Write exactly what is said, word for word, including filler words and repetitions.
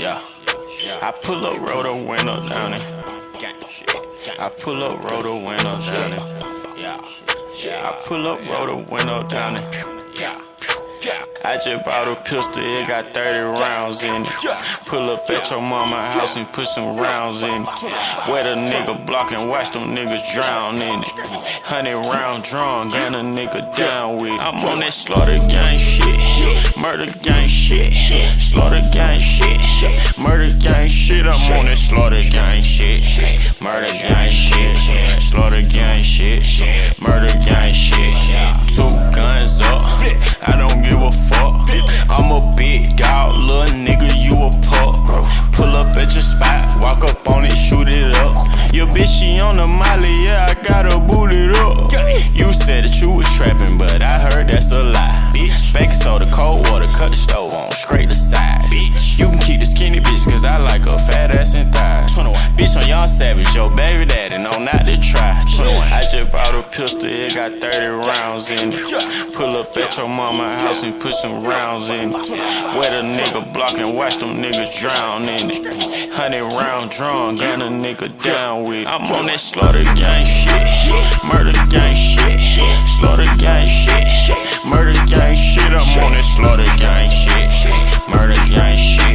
Yeah, I pull up, roll the window down it. I pull up, roll the window down it. I pull up, roll the window down it. I just bought a pistol, it got thirty rounds in it. Pull up at your mama's house and put some rounds in it. Wet a nigga block and watch them niggas drown in it. Hundred round drawn, gun a nigga down with it. I'm on that slaughter gang shit, murder gang shit, slaughter gang shit, murder gang shit. I'm on that slaughter gang shit, murder gang shit, slaughter gang shit, murder gang shit. Two guns up, I don't give a fuck. I'm a big dog, little nigga, you a pup. Pull up at your spot, walk up on it, shoot it up. Your bitch, she on the molly, yeah, I gotta boot it up. You said that you was trapping, but I heard that's a lie. Baking soda, cold water, cut the stove on, scrape the side. You can keep the skinny bitch, cause I like a fat ass and thighs. Bitch, on y'all savage, your baby daddy, no, not to try. I just bought a pistol, it got thirty rounds in it. Pull up at your mama's house and put some rounds in it. Wet a nigga block and watch them niggas drown in it. Hundred round drawn, gun a nigga down with it. I'm on that slaughter gang shit, murder gang shit, slaughter gang shit, murder gang shit. I'm on that slaughter gang shit, murder gang shit.